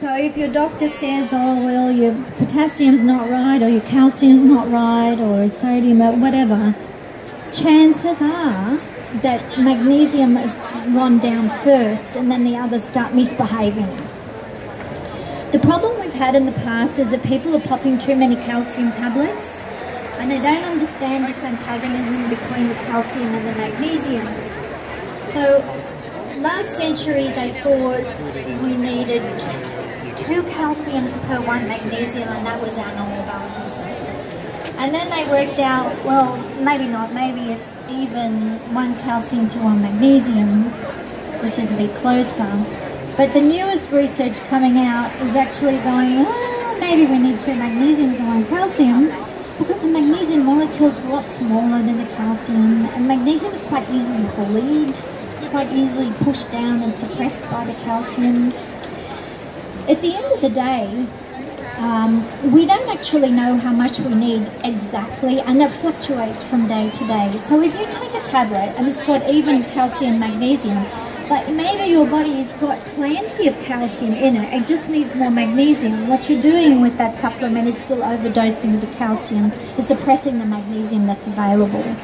So if your doctor says, oh, well, your potassium's not right, or your calcium's not right, or sodium, or whatever, chances are that magnesium has gone down first and then the others start misbehaving. The problem we've had in the past is that people are popping too many calcium tablets and they don't understand this antagonism between the calcium and the magnesium. So last century they thought we needed two calciums per one magnesium, and that was our normal balance. And then they worked out, well, maybe not, maybe it's even one calcium to one magnesium, which is a bit closer. But the newest research coming out is actually going, oh, maybe we need two magnesium to one calcium, because the magnesium molecule is a lot smaller than the calcium, and magnesium is quite easily bullied, quite easily pushed down and suppressed by the calcium. At the end of the day, we don't actually know how much we need exactly, and that fluctuates from day to day. So if you take a tablet and it's got even calcium magnesium, like maybe your body's got plenty of calcium in it, it just needs more magnesium. What you're doing with that supplement is still overdosing with the calcium, it's suppressing the magnesium that's available.